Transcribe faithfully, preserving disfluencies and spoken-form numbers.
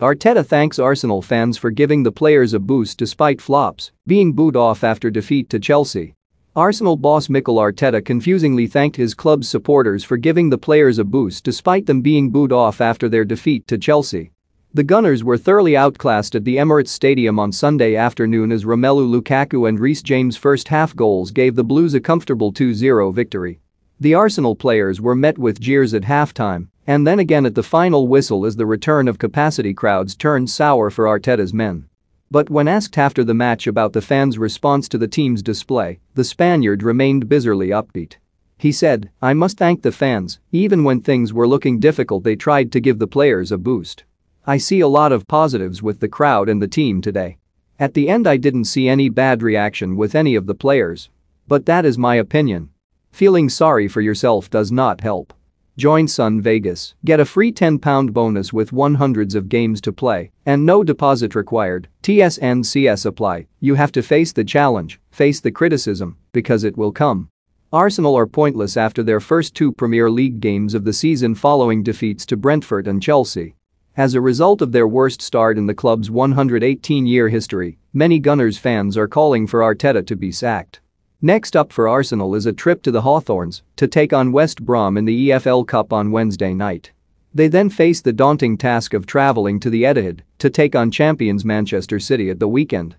Arteta thanks Arsenal fans for giving the players a boost despite flops, being booed off after defeat to Chelsea. Arsenal boss Mikel Arteta confusingly thanked his club's supporters for giving the players a boost despite them being booed off after their defeat to Chelsea. The Gunners were thoroughly outclassed at the Emirates Stadium on Sunday afternoon as Romelu Lukaku and Reece James' first-half goals gave the Blues a comfortable two zero victory. The Arsenal players were met with jeers at halftime and then again at the final whistle as the return of capacity crowds turned sour for Arteta's men. But when asked after the match about the fans' response to the team's display, the Spaniard remained bizarrely upbeat. He said, "I must thank the fans, even when things were looking difficult they tried to give the players a boost. I see a lot of positives with the crowd and the team today. At the end I didn't see any bad reaction with any of the players. But that is my opinion. Feeling sorry for yourself does not help." Join Sun Vegas, get a free ten pound bonus with hundreds of games to play and no deposit required, T S N C S apply, you have to face the challenge, face the criticism, because it will come. Arsenal are pointless after their first two Premier League games of the season following defeats to Brentford and Chelsea. As a result of their worst start in the club's one hundred eighteen year history, many Gunners fans are calling for Arteta to be sacked. Next up for Arsenal is a trip to the Hawthorns to take on West Brom in the E F L Cup on Wednesday night. They then face the daunting task of travelling to the Etihad to take on champions Manchester City at the weekend.